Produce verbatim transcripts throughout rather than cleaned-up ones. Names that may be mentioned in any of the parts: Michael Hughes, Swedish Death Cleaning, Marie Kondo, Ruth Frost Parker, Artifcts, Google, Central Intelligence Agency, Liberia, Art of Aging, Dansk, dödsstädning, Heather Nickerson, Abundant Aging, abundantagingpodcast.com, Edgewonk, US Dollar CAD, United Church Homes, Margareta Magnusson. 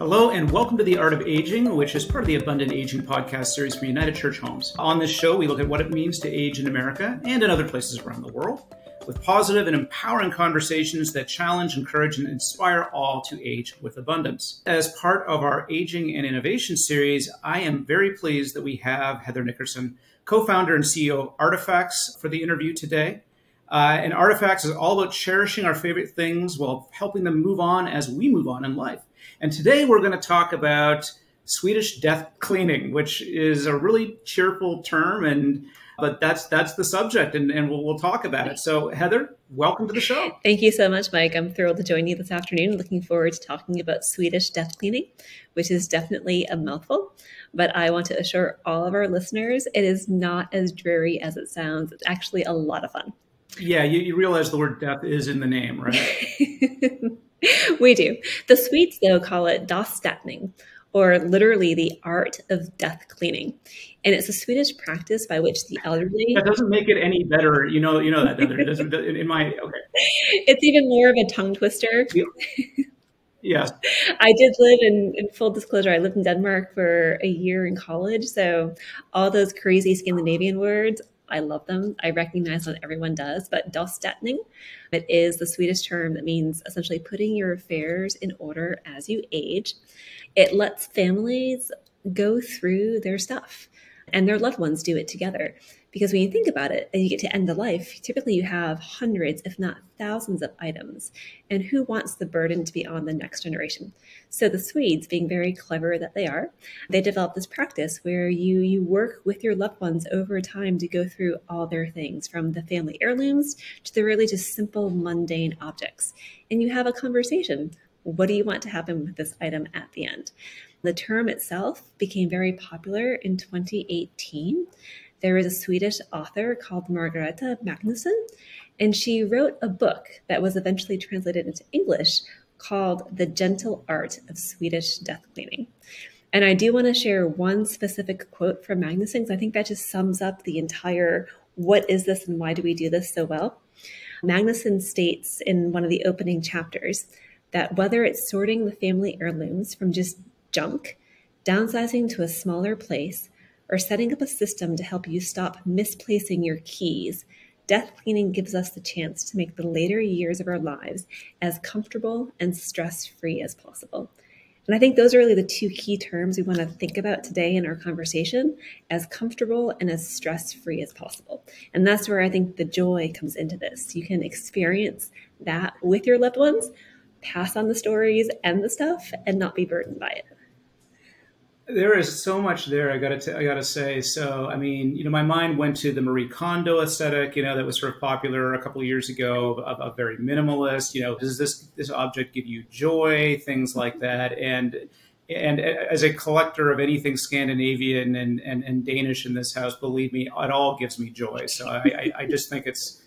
Hello and welcome to The Art of Aging, which is part of the Abundant Aging podcast series from United Church Homes. On this show, we look at what it means to age in America and in other places around the world, with positive and empowering conversations that challenge, encourage, and inspire all to age with abundance. As part of our Aging and Innovation series, I am very pleased that we have Heather Nickerson, co-founder and C E O of Artifacts, for the interview today. Uh, and Artifacts is all about cherishing our favorite things while helping them move on as we move on in life. And today we're going to talk about Swedish death cleaning, which is a really cheerful term, and but that's that's the subject, and, and we'll, we'll talk about it. So Heather, welcome to the show. Thank you so much, Mike. I'm thrilled to join you this afternoon. Looking forward to talking about Swedish death cleaning, which is definitely a mouthful, but I want to assure all of our listeners it is not as dreary as it sounds. It's actually a lot of fun. Yeah, you, you realize the word death is in the name, right? We do. The Swedes, though, call it dödsstädning, or literally the art of death cleaning. And it's a Swedish practice by which the elderly... That doesn't make it any better. You know you know that, doesn't it? Doesn't, in my, okay. It's even more of a tongue twister. Yeah. Yes. I did live in, in full disclosure, I lived in Denmark for a year in college. So all those crazy Scandinavian words, I love them. I recognize that everyone does, but dödsstädning, it is the Swedish term that means essentially putting your affairs in order as you age. It lets families go through their stuff and their loved ones do it together. Because when you think about it, and you get to end of life, typically you have hundreds, if not thousands of items. And who wants the burden to be on the next generation? So the Swedes, being very clever that they are, they developed this practice where you, you work with your loved ones over time to go through all their things, from the family heirlooms to the really just simple, mundane objects. And you have a conversation. What do you want to happen with this item at the end? The term itself became very popular in twenty eighteen. There is a Swedish author called Margareta Magnusson, and she wrote a book that was eventually translated into English called The Gentle Art of Swedish Death Cleaning. And I do want to share one specific quote from Magnusson, because I think that just sums up the entire, what is this and why do we do this so well? Magnusson states in one of the opening chapters that whether it's sorting the family heirlooms from just junk, downsizing to a smaller place, or setting up a system to help you stop misplacing your keys, death cleaning gives us the chance to make the later years of our lives as comfortable and stress-free as possible. And I think those are really the two key terms we want to think about today in our conversation, as comfortable and as stress-free as possible. And that's where I think the joy comes into this. You can experience that with your loved ones, pass on the stories and the stuff, and not be burdened by it. There is so much there, I gotta, I gotta say. So, I mean, you know, my mind went to the Marie Kondo aesthetic, you know, that was sort of popular a couple of years ago, of, of very minimalist, you know, does this, this object give you joy, things like that. And, and as a collector of anything Scandinavian and, and, and Danish in this house, believe me, it all gives me joy. So I, I, I just think it's,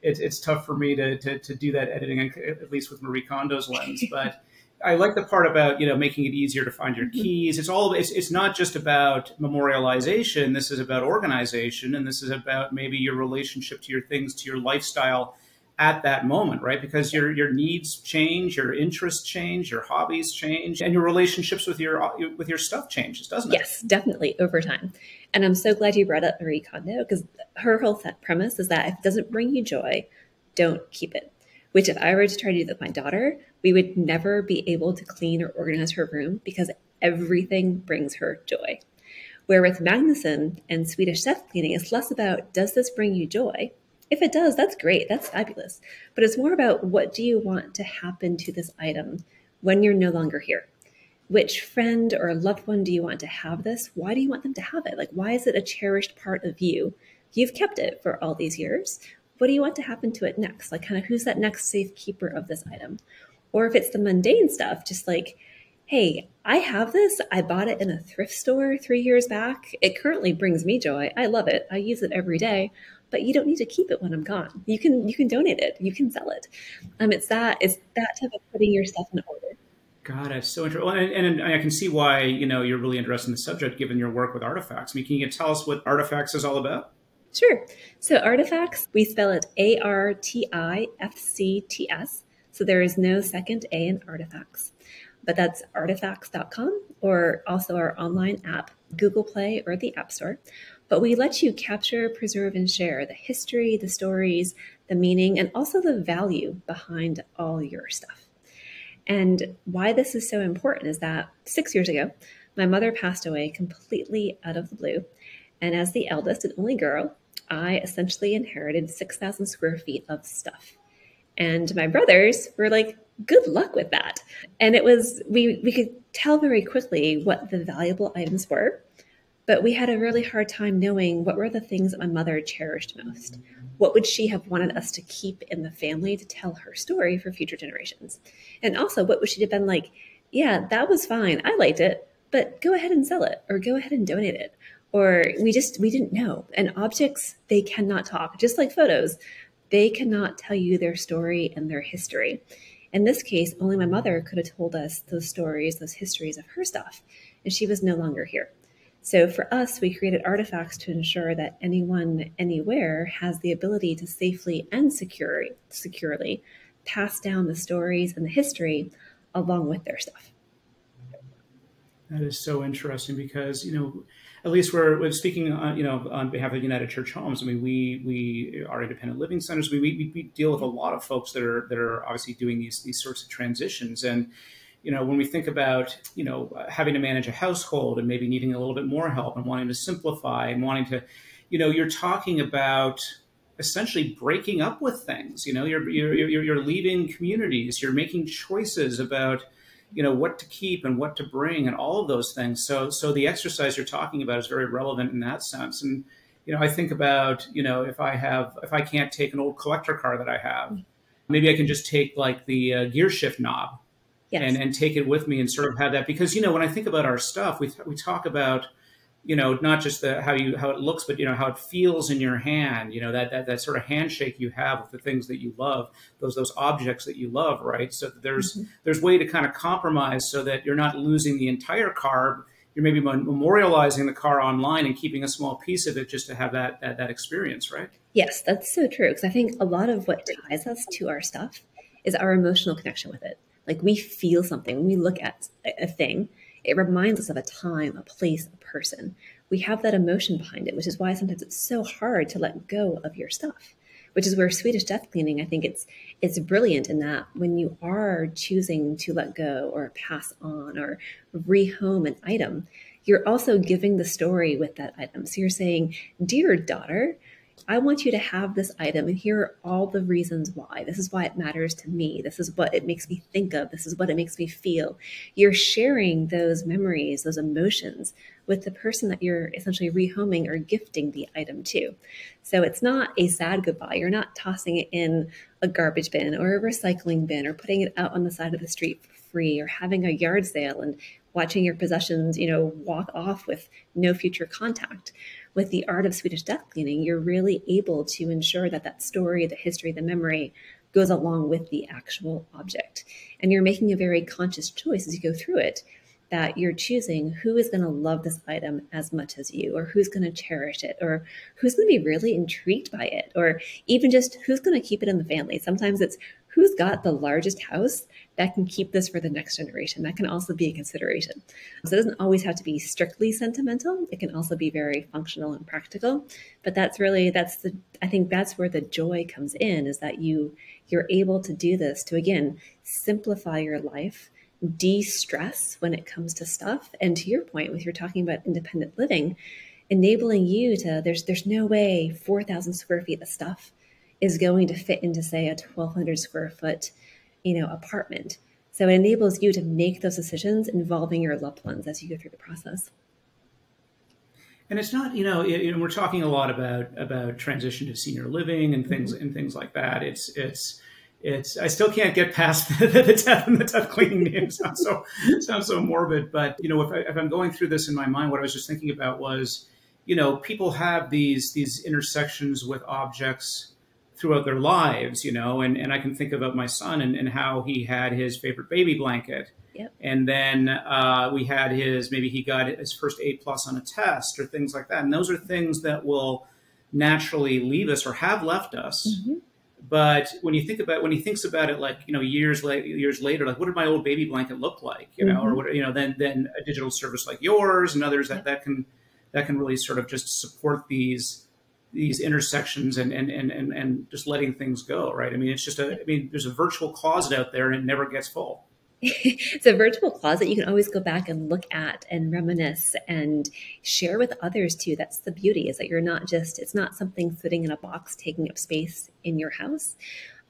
it's, it's tough for me to, to, to do that editing, at least with Marie Kondo's lens, but I like the part about, you know, making it easier to find your keys. It's all it's, it's not just about memorialization. This is about organization. And this is about maybe your relationship to your things, to your lifestyle at that moment, right? Because your your needs change, your interests change, your hobbies change, and your relationships with your with your stuff changes, doesn't it? Yes, definitely over time. And I'm so glad you brought up Marie Kondo, because her whole premise is that if it doesn't bring you joy, don't keep it. Which if I were to try to do that with my daughter, we would never be able to clean or organize her room because everything brings her joy. Where with Magnusson and Swedish death cleaning, it's less about, does this bring you joy? If it does, that's great. That's fabulous. But it's more about, what do you want to happen to this item when you're no longer here? Which friend or loved one do you want to have this? Why do you want them to have it? Like, why is it a cherished part of you? You've kept it for all these years. What do you want to happen to it next? Like, kind of, who's that next safe keeper of this item? Or if it's the mundane stuff, just like, hey, I have this. I bought it in a thrift store three years back. It currently brings me joy. I love it. I use it every day, but you don't need to keep it when I'm gone. You can, you can donate it. You can sell it. Um, it's that, it's that type of putting your stuff in order. God, it's so interesting. Well, and, and, and I can see why, you know, you're really interested in the subject, given your work with Artifacts. I mean, can you tell us what Artifacts is all about? Sure. So Artifacts, we spell it A R T I F C T S. So there is no second A in Artifacts. but that's artifacts dot com or also our online app, Google Play or the App Store. But we let you capture, preserve, and share the history, the stories, the meaning, and also the value behind all your stuff. And why this is so important is that six years ago, my mother passed away completely out of the blue. And as the eldest and only girl, I essentially inherited six thousand square feet of stuff. And my brothers were like, good luck with that. And it was, we, we could tell very quickly what the valuable items were, but we had a really hard time knowing what were the things that my mother cherished most. What would she have wanted us to keep in the family to tell her story for future generations? And also, what would she have been like, yeah, that was fine, I liked it, but go ahead and sell it, or go ahead and donate it. Or we just, we didn't know. And objects, they cannot talk. Just like photos, they cannot tell you their story and their history. In this case, only my mother could have told us those stories, those histories of her stuff, and she was no longer here. So for us, we created Artifacts to ensure that anyone, anywhere has the ability to safely and securely, securely pass down the stories and the history along with their stuff. That is so interesting because, you know, at least we're, we're speaking on, you know, on behalf of United Church Homes. I mean, we we are independent living centers. We we, we deal with a lot of folks that are that are obviously doing these these sorts of transitions. And you know, when we think about, you know, having to manage a household and maybe needing a little bit more help and wanting to simplify and wanting to, you know, you're talking about essentially breaking up with things. You know, you're you're you're, you're leaving communities. You're making choices about, you know, what to keep and what to bring and all of those things. So, so the exercise you're talking about is very relevant in that sense. And you know, I think about, you know, if I have, if I can't take an old collector car that I have, maybe I can just take like the uh, gear shift knob. Yes. And, and take it with me and sort of have that, because, you know, when I think about our stuff, we, we talk about, you know, not just the, how you, how it looks, but, you know, how it feels in your hand, you know, that, that, that sort of handshake you have with the things that you love, those, those objects that you love. Right. So there's, mm-hmm. there's way to kind of compromise so that you're not losing the entire car. You're maybe memorializing the car online and keeping a small piece of it just to have that, that, that experience. Right. Yes, that's so true. Because I think a lot of what ties us to our stuff is our emotional connection with it. Like we feel something, when we look at a thing, it reminds us of a time, a place, a person. We have that emotion behind it, which is why sometimes it's so hard to let go of your stuff, which is where Swedish Death Cleaning, I think it's it's brilliant in that when you are choosing to let go or pass on or rehome an item, you're also giving the story with that item. So you're saying, dear daughter, I want you to have this item, and here are all the reasons why. This is why it matters to me. This is what it makes me think of. This is what it makes me feel. You're sharing those memories, those emotions with the person that you're essentially rehoming or gifting the item to. So it's not a sad goodbye. You're not tossing it in a garbage bin or a recycling bin or putting it out on the side of the street for free or having a yard sale and watching your possessions, you know, walk off with no future contact. With the art of Swedish Death Cleaning, you're really able to ensure that that story, the history, the memory goes along with the actual object. And you're making a very conscious choice as you go through it, that you're choosing who is going to love this item as much as you, or who's going to cherish it, or who's going to be really intrigued by it, or even just who's going to keep it in the family. Sometimes it's who's got the largest house that can keep this for the next generation. That can also be a consideration. So it doesn't always have to be strictly sentimental. It can also be very functional and practical. But that's really, that's the, I think that's where the joy comes in, is that you, you're able to do this to, again, simplify your life, de-stress when it comes to stuff. And to your point, with you're talking about independent living, enabling you to, there's, there's no way four thousand square feet of stuff is going to fit into, say, a twelve hundred square foot, you know, apartment. So it enables you to make those decisions involving your loved ones as you go through the process. And it's not, you know, it, and we're talking a lot about about transition to senior living and things mm-hmm. and things like that. It's it's it's. I still can't get past the, the death and the death cleaning name. It sounds so it sounds so morbid, but you know, if, I, if I'm going through this in my mind, what I was just thinking about was, you know, people have these these intersections with objects throughout their lives, you know, and, and I can think about my son and, and how he had his favorite baby blanket. Yep. And then uh, we had his, maybe he got his first A plus on a test or things like that. And those are things that will naturally leave us or have left us. Mm-hmm. But when you think about when he thinks about it, like, you know, years later, years later, like, what did my old baby blanket look like, you know, mm-hmm. or what, you know, then then a digital service like yours and others that, that can that can really sort of just support these these intersections and and and and, and just letting things go, right? I mean, it's just a I mean, there's a virtual closet out there and it never gets full. It's a virtual closet you can always go back and look at and reminisce and share with others too. That's the beauty, is that you're not just, it's not something sitting in a box taking up space in your house.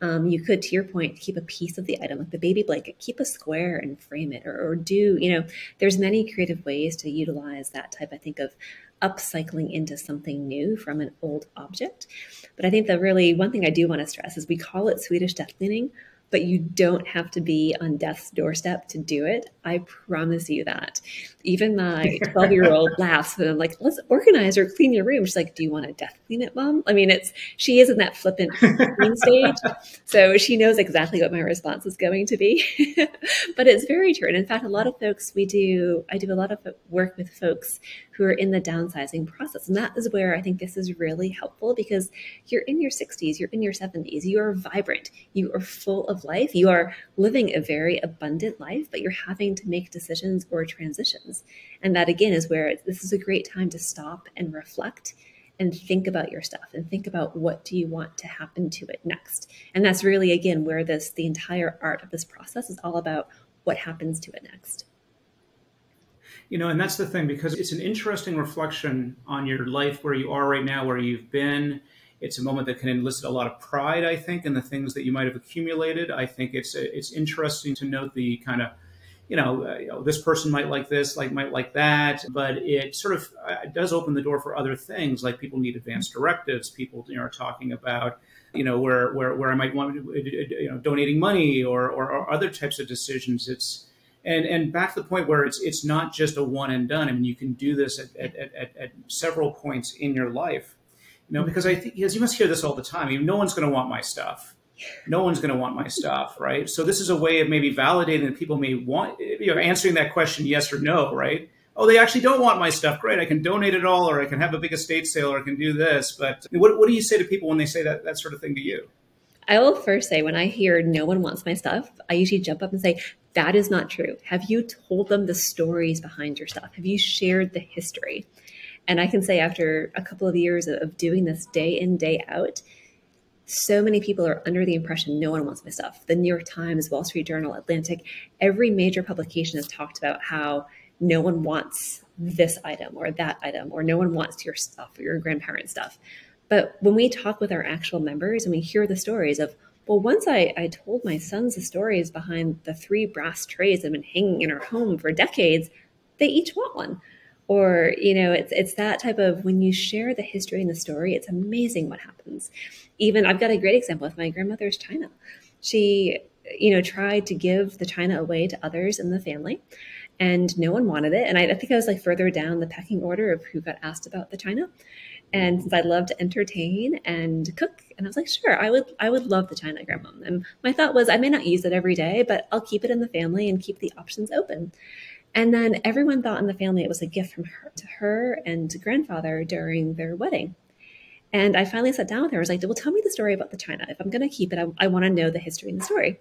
Um, you could, to your point, keep a piece of the item, like the baby blanket, keep a square and frame it, or, or do, you know, there's many creative ways to utilize that type, I think, of upcycling into something new from an old object. But I think the really, one thing I do want to stress is we call it Swedish death cleaning, but you don't have to be on death's doorstep to do it. I promise you that. Even my twelve-year-old laughs, and I'm like, let's organize or clean your room. She's like, do you want to death clean it, Mom? I mean, it's she is in that flippant clean stage, so she knows exactly what my response is going to be. But it's very true. And in fact, a lot of folks we do, I do a lot of work with folks who are in the downsizing process. And that is where I think this is really helpful, because you're in your sixties, you're in your seventies, you are vibrant, you are full of life, you are living a very abundant life, but you're having to make decisions or transitions. And that, again, is where it, this is a great time to stop and reflect and think about your stuff and think about what do you want to happen to it next. And that's really, again, where this, the entire art of this process is all about what happens to it next. You know, and that's the thing, because it's an interesting reflection on your life, where you are right now, where you've been. It's a moment that can elicit a lot of pride, I think, in the things that you might have accumulated. I think it's it's interesting to note the kind of, you know, uh, you know, this person might like this, like might like that, but it sort of uh, does open the door for other things. Like, people need advanced directives. People, you know, are talking about, you know, where where where I might want, you know, donating money or or, or other types of decisions. It's And, and back to the point where it's it's not just a one and done. I mean, you can do this at, at, at, at several points in your life, you know, because I think, because you must hear this all the time. You know, no one's going to want my stuff. No one's going to want my stuff, right? So this is a way of maybe validating that people may want, you know, answering that question yes or no, right? Oh, they actually don't want my stuff. Great, I can donate it all, or I can have a big estate sale, or I can do this. But what, what do you say to people when they say that, that sort of thing to you? I will first say, when I hear no one wants my stuff, I usually jump up and say, that is not true. Have you told them the stories behind your stuff? Have you shared the history? And I can say, after a couple of years of doing this day in, day out, so many people are under the impression no one wants my stuff. The New York Times, Wall Street Journal, Atlantic, every major publication has talked about how no one wants this item or that item, or no one wants your stuff or your grandparents' stuff. But when we talk with our actual members and we hear the stories of, well, once I, I told my sons the stories behind the three brass trays that have been hanging in our home for decades, they each want one. Or, you know, it's it's that type of, when you share the history and the story, it's amazing what happens. Even, I've got a great example with my grandmother's china. She, you know, tried to give the china away to others in the family, and no one wanted it. And I, I think I was like further down the pecking order of who got asked about the china. And since I love to entertain and cook, and I was like, sure, I would I would love the china, Grandma. And my thought was, I may not use it every day, but I'll keep it in the family and keep the options open. And then everyone thought in the family it was a gift from her to her and to grandfather during their wedding. And I finally sat down with her. I was like, well, tell me the story about the china. If I'm going to keep it, I, I want to know the history and the story.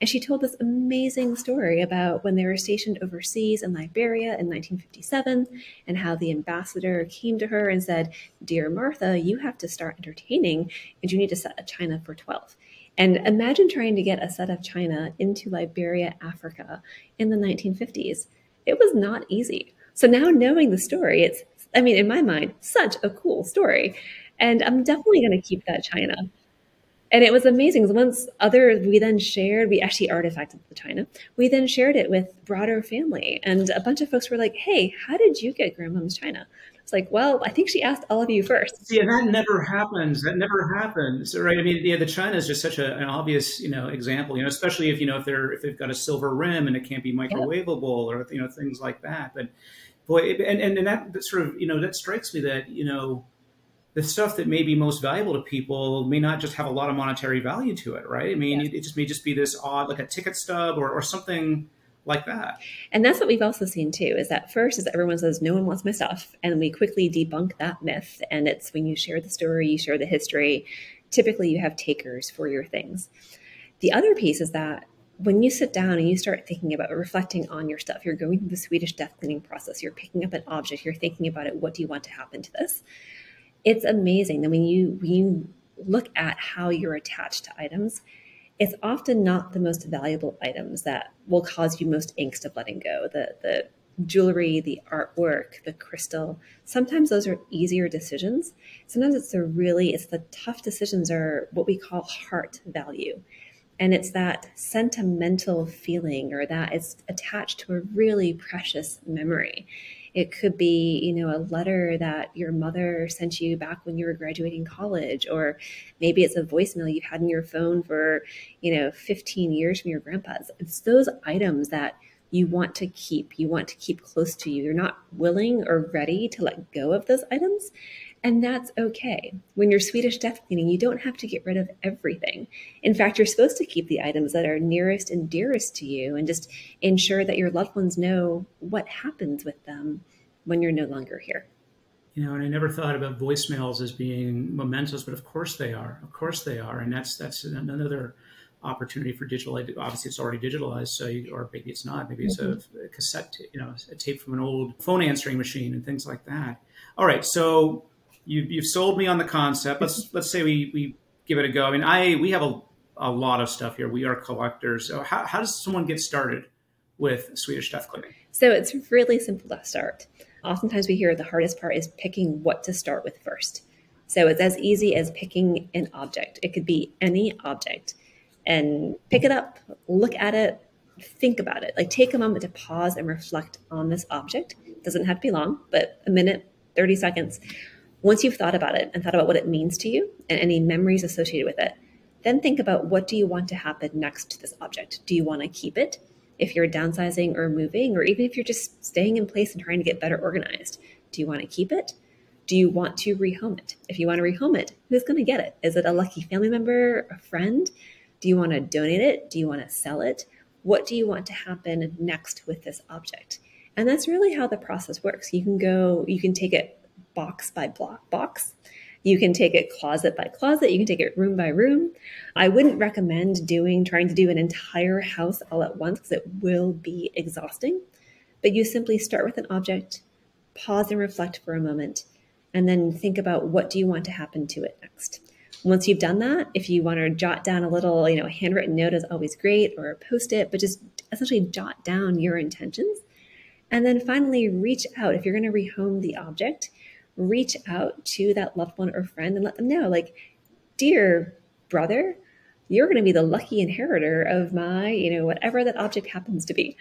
And she told this amazing story about when they were stationed overseas in Liberia in nineteen fifty-seven, and how the ambassador came to her and said, dear Martha, you have to start entertaining, and you need to set a china for twelve. And imagine trying to get a set of china into Liberia, Africa in the nineteen fifties. It was not easy. So now, knowing the story, it's, I mean, in my mind, such a cool story. And I'm definitely going to keep that china. And it was amazing. Once other, we then shared, we actually artifacted the china. We then shared it with broader family. And a bunch of folks were like, hey, how did you get Grandmom's china? It's like, well, I think she asked all of you first. Yeah, that never happens. That never happens, right? I mean, yeah, the china is just such a, an obvious, you know, example, you know, especially if, you know, if they're, if they've got a silver rim and it can't be microwavable, or, you know, things like that. But boy, and, and, and that sort of, you know, that strikes me that, you know, the stuff that may be most valuable to people may not just have a lot of monetary value to it, right? I mean, yeah. it, it just may just be this odd, like a ticket stub or, or something like that. And that's what we've also seen too, is that first is everyone says, no one wants my stuff. And we quickly debunk that myth. And it's when you share the story, you share the history, typically you have takers for your things. The other piece is that when you sit down and you start thinking about reflecting on your stuff, you're going through the Swedish death cleaning process, you're picking up an object, you're thinking about it, what do you want to happen to this? It's amazing that when you, when you look at how you're attached to items, it's often not the most valuable items that will cause you most angst of letting go. The, the jewelry, the artwork, the crystal, sometimes those are easier decisions. Sometimes it's the really, it's the tough decisions are what we call heart value. And it's that sentimental feeling or that it's attached to a really precious memory. It could be, you know, a letter that your mother sent you back when you were graduating college, or maybe it's a voicemail you've had in your phone for, you know, fifteen years from your grandpa's. It's those items that you want to keep, you want to keep close to you. You're not willing or ready to let go of those items. And that's okay. When you're Swedish death cleaning, you don't have to get rid of everything. In fact, you're supposed to keep the items that are nearest and dearest to you and just ensure that your loved ones know what happens with them when you're no longer here. You know, and I never thought about voicemails as being mementos, but of course they are. Of course they are. And that's that's another opportunity for digital. Obviously, it's already digitalized, so you, or maybe it's not. Maybe it's mm-hmm. a cassette, you know, a tape from an old phone answering machine and things like that. All right, so... You, you've sold me on the concept. Let's let's say we, we give it a go. I mean, I we have a, a lot of stuff here. We are collectors. So how, how does someone get started with Swedish death cleaning? So it's really simple to start. Oftentimes we hear the hardest part is picking what to start with first. So it's as easy as picking an object. It could be any object. And pick it up, look at it, think about it. Like take a moment to pause and reflect on this object. It doesn't have to be long, but a minute, thirty seconds. Once you've thought about it and thought about what it means to you and any memories associated with it, then think about what do you want to happen next to this object? Do you want to keep it if you're downsizing or moving, or even if you're just staying in place and trying to get better organized? Do you want to keep it? Do you want to rehome it? If you want to rehome it, who's going to get it? Is it a lucky family member, a friend? Do you want to donate it? Do you want to sell it? What do you want to happen next with this object? And that's really how the process works. You can go, you can take it box by block box. You can take it closet by closet. You can take it room by room. I wouldn't recommend doing, trying to do an entire house all at once because it will be exhausting, but you simply start with an object, pause and reflect for a moment, and then think about what do you want to happen to it next. Once you've done that, if you want to jot down a little, you know, handwritten note is always great, or a post-it, but just essentially jot down your intentions. And then finally reach out. If you're going to rehome the object, reach out to that loved one or friend and let them know, like, dear brother, you're going to be the lucky inheritor of my, you know, whatever that object happens to be,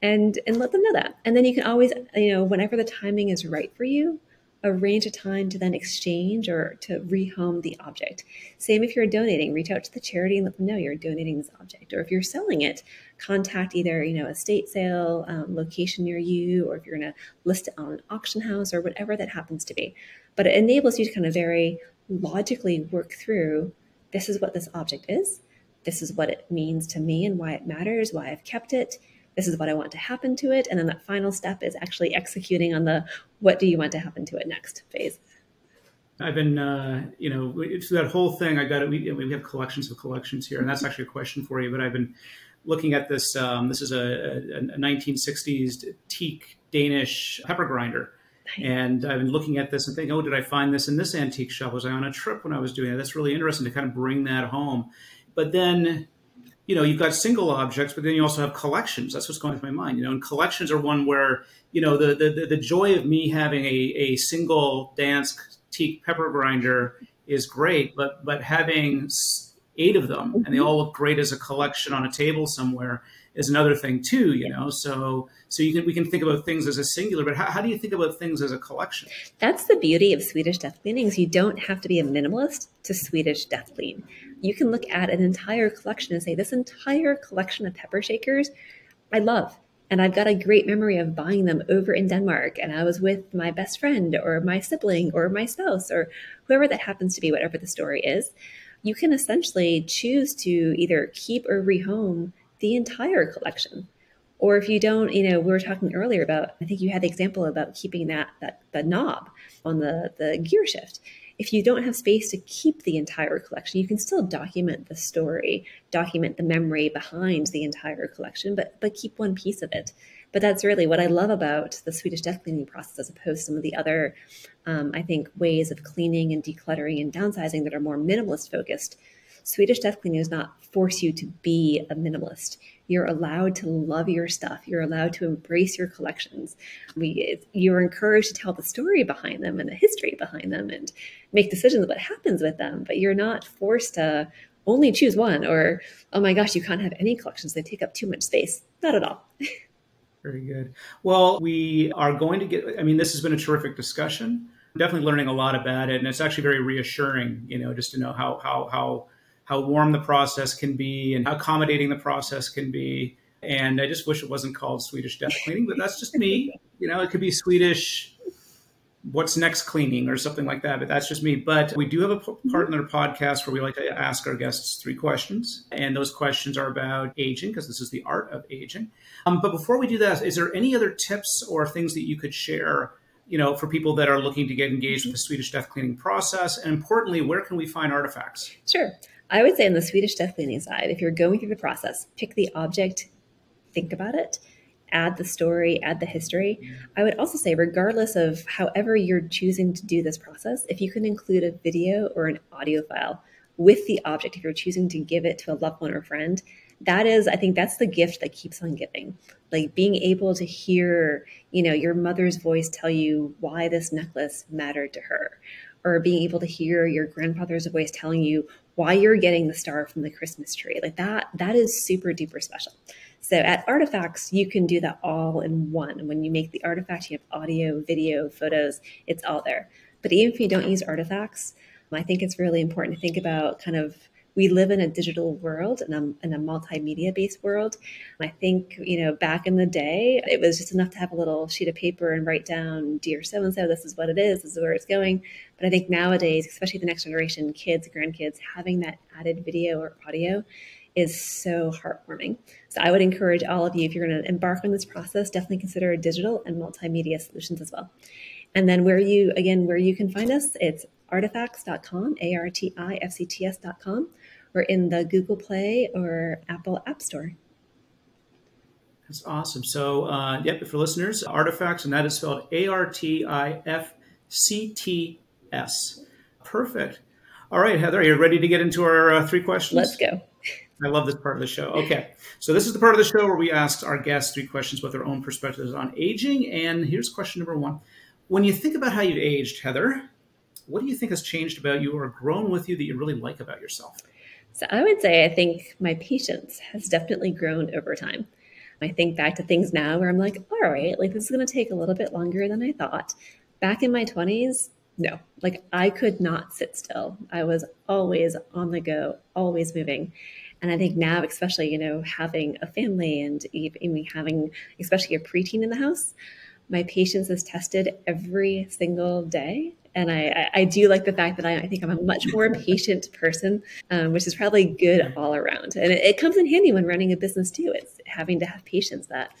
and, and let them know that. And then you can always, you know, whenever the timing is right for you, arrange a time to then exchange or to rehome the object. Same if you're donating, reach out to the charity and let them know you're donating this object. Or if you're selling it, contact either, you know, a state sale um, location near you, or if you're going to list it on an auction house or whatever that happens to be. But it enables you to kind of very logically work through, this is what this object is. This is what it means to me and why it matters, why I've kept it. This is what I want to happen to it. And then that final step is actually executing on the what do you want to happen to it next phase. I've been, uh, you know, it's that whole thing. I got it. We, we have collections of collections here. And that's actually a question for you. But I've been looking at this. Um, this is a, a, a nineteen sixties teak Danish pepper grinder. Nice. And I've been looking at this and thinking, oh, did I find this in this antique shop? Was I on a trip when I was doing it? That's really interesting to kind of bring that home. But then, you know, you've got single objects, but then you also have collections. That's what's going through my mind, you know, and collections are one where, you know, the the, the joy of me having a, a single Dansk teak pepper grinder is great, but but having eight of them mm-hmm. and they all look great as a collection on a table somewhere is another thing too, you know, so so you can, we can think about things as a singular, but how, how do you think about things as a collection? That's the beauty of Swedish death cleanings. You don't have to be a minimalist to Swedish death clean. You can look at an entire collection and say, this entire collection of pepper shakers, I love. And I've got a great memory of buying them over in Denmark. And I was with my best friend or my sibling or my spouse or whoever that happens to be, whatever the story is. You can essentially choose to either keep or rehome the entire collection. Or if you don't, you know, we were talking earlier about, I think you had the example about keeping that, that the knob on the, the gear shift. if you don't have space to keep the entire collection, you can still document the story, document the memory behind the entire collection, but, but keep one piece of it. But that's really what I love about the Swedish death cleaning process, as opposed to some of the other, um, I think, ways of cleaning and decluttering and downsizing that are more minimalist focused. Swedish death cleaning does not force you to be a minimalist. You're allowed to love your stuff. You're allowed to embrace your collections. We, you're encouraged to tell the story behind them and the history behind them and make decisions about what happens with them. But you're not forced to only choose one or, oh my gosh, you can't have any collections. They take up too much space. Not at all. Very good. Well, we are going to get, I mean, this has been a terrific discussion. I'm definitely learning a lot about it. And it's actually very reassuring, you know, just to know how, how, how, how warm the process can be and how accommodating the process can be. And I just wish it wasn't called Swedish death cleaning, but that's just me. You know, it could be Swedish what's next cleaning or something like that, but that's just me. But we do have a part in our podcast where we like to ask our guests three questions. And those questions are about aging, because this is the art of aging. Um, but before we do that, is there any other tips or things that you could share, you know, for people that are looking to get engaged with the Swedish death cleaning process? And importantly, where can we find Artifacts? Sure. I would say on the Swedish death cleaning side, if you're going through the process, pick the object, think about it, add the story, add the history. I would also say, regardless of however you're choosing to do this process, if you can include a video or an audio file with the object, if you're choosing to give it to a loved one or friend, that is, I think that's the gift that keeps on giving. Like being able to hear, you know, your mother's voice tell you why this necklace mattered to her, or being able to hear your grandfather's voice telling you why you're getting the star from the Christmas tree. Like that, that is super duper special. So at Artifacts, you can do that all in one. When you make the artifact, you have audio, video, photos, it's all there. But even if you don't use Artifacts, I think it's really important to think about kind of, we live in a digital world and a, in a multimedia-based world. And I think, you know, back in the day, it was just enough to have a little sheet of paper and write down, dear so-and-so, this is what it is, this is where it's going. But I think nowadays, especially the next generation, kids, grandkids, having that added video or audio is so heartwarming. So I would encourage all of you, if you're going to embark on this process, definitely consider digital and multimedia solutions as well. And then where you, again, where you can find us, it's artifacts dot com, A R T I F C T S dot com, or in the Google Play or Apple App Store. That's awesome. So, uh, yep, for listeners, Artifacts, and that is spelled A R T I F C T S. Perfect. All right, Heather, are you ready to get into our uh, three questions? Let's go. I love this part of the show. Okay. So this is the part of the show where we ask our guests three questions with their own perspectives on aging. And here's question number one. When you think about how you've aged, Heather, what do you think has changed about you or grown with you that you really like about yourself? So I would say I think my patience has definitely grown over time. I think back to things now where I'm like, all right, like this is going to take a little bit longer than I thought. Back in my twenties, no, like I could not sit still. I was always on the go, always moving. And I think now, especially, you know, having a family and even having, especially a preteen in the house, my patience is tested every single day. And I, I do like the fact that I, I think I'm a much more patient person, um, which is probably good all around. And it, it comes in handy when running a business too. It's having to have patience that,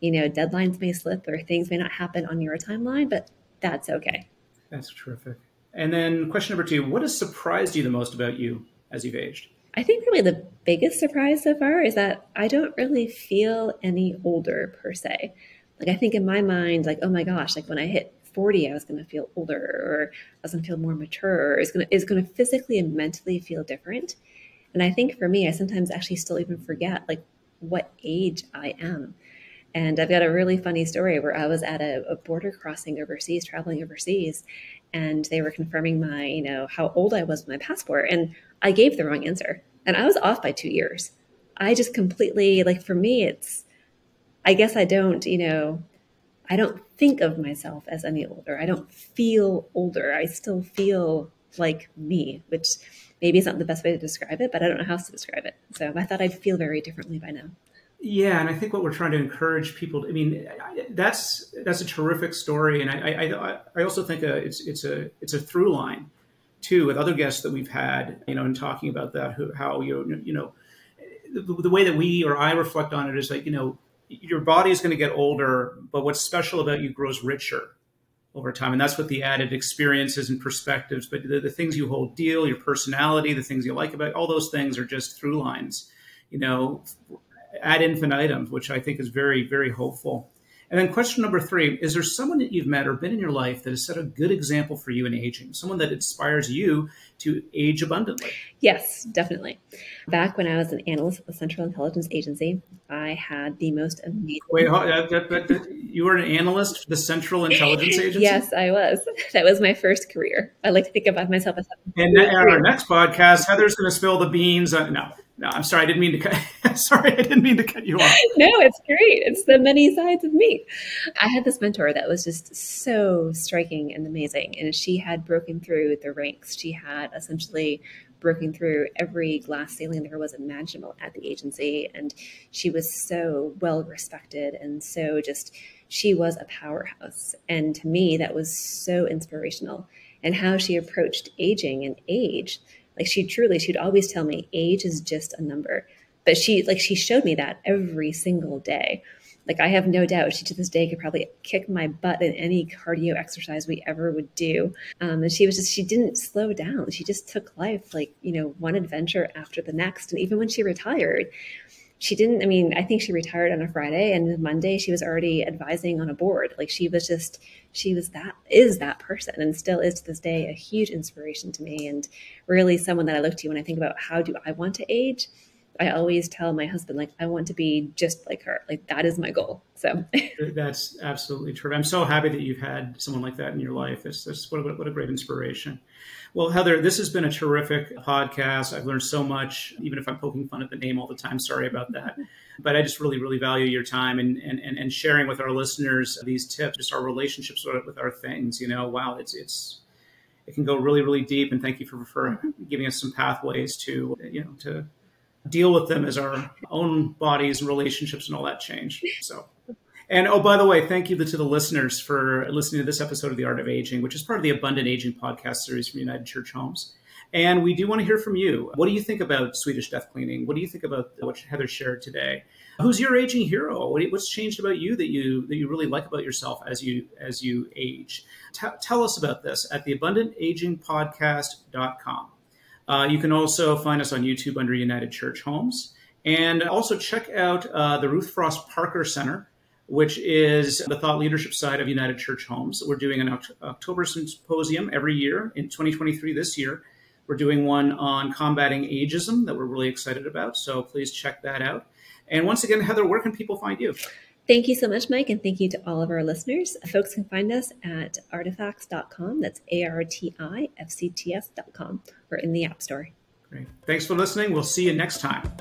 you know, deadlines may slip or things may not happen on your timeline, but that's okay. That's terrific. And then question number two, what has surprised you the most about you as you've aged? I think really the biggest surprise so far is that I don't really feel any older per se. Like I think in my mind, like, oh my gosh, like when I hit forty, I was going to feel older, or I was going to feel more mature, or it's going to, it's going to physically and mentally feel different. And I think for me, I sometimes actually still even forget like what age I am. And I've got a really funny story where I was at a, a border crossing overseas, traveling overseas, and they were confirming my, you know, how old I was with my passport. And I gave the wrong answer and I was off by two years. I just completely, like for me, it's, I guess I don't, you know, I don't think of myself as any older. I don't feel older. I still feel like me, which maybe is not the best way to describe it, but I don't know how else to describe it. So I thought I'd feel very differently by now. Yeah. And I think what we're trying to encourage people, I mean, that's, that's a terrific story. And I, I, I also think a, it's, it's a, it's a through line too, with other guests that we've had, you know, in talking about that, who, how, you know, you know, the, the way that we, or I reflect on it is like, you know, your body is going to get older, but what's special about you grows richer over time. And that's what the added experiences and perspectives, but the, the things you hold dear, your personality, the things you like about, all those things are just through lines, you know, ad infinitum, which I think is very, very hopeful. And then question number three, is there someone that you've met or been in your life that has set a good example for you in aging? Someone that inspires you to age abundantly? Yes, definitely. Back when I was an analyst at the Central Intelligence Agency, I had the most amazing... Wait, you were an analyst for the Central Intelligence Agency? Yes, I was. That was my first career. I like to think about myself as... And on our next podcast, Heather's going to spill the beans on... No. No, I'm sorry. I didn't mean to cut. Sorry, I didn't mean to cut you off. No, it's great. It's the many sides of me. I had this mentor that was just so striking and amazing, and she had broken through the ranks. She had essentially broken through every glass ceiling there was imaginable at the agency, and she was so well respected and so just she was a powerhouse. And to me, that was so inspirational. And how she approached aging and age. Like she truly, she'd always tell me age is just a number, but she like, she showed me that every single day. Like I have no doubt she to this day could probably kick my butt in any cardio exercise we ever would do. Um, and she was just, she didn't slow down. She just took life, like, you know, one adventure after the next. And even when she retired, she didn't, I mean, I think she retired on a Friday and Monday she was already advising on a board. Like she was just, she was that, is that person and still is to this day a huge inspiration to me and really someone that I look to when I think about how do I want to age. I always tell my husband, like, I want to be just like her. Like that is my goal. So that's absolutely true. I'm so happy that you've had someone like that in your life. It's just, what a, what a great inspiration. Well, Heather, this has been a terrific podcast. I've learned so much, even if I'm poking fun at the name all the time. Sorry about that. But I just really, really value your time and and, and sharing with our listeners these tips, just our relationships with our things. You know, wow, it's it's it can go really, really deep. And thank you for, for giving us some pathways to, you know, to deal with them as our own bodies, relationships, and all that change. So, and oh, by the way, thank you to the listeners for listening to this episode of The Art of Aging, which is part of the Abundant Aging podcast series from United Church Homes. And we do want to hear from you. What do you think about Swedish death cleaning? What do you think about what Heather shared today? Who's your aging hero? What's changed about you that you that you really like about yourself as you as you age? T- tell us about this at the abundant aging podcast dot com. Uh, you can also find us on YouTube under United Church Homes. And also check out uh, the Ruth Frost Parker Center, which is the thought leadership side of United Church Homes. We're doing an Oct- October symposium every year. In twenty twenty-three, this year, we're doing one on combating ageism that we're really excited about. So please check that out. And once again, Heather, where can people find you? Thank you so much, Mike, and thank you to all of our listeners. Folks can find us at artifacts dot com. That's A R T I F C T S dot com or in the App Store. Great. Thanks for listening. We'll see you next time.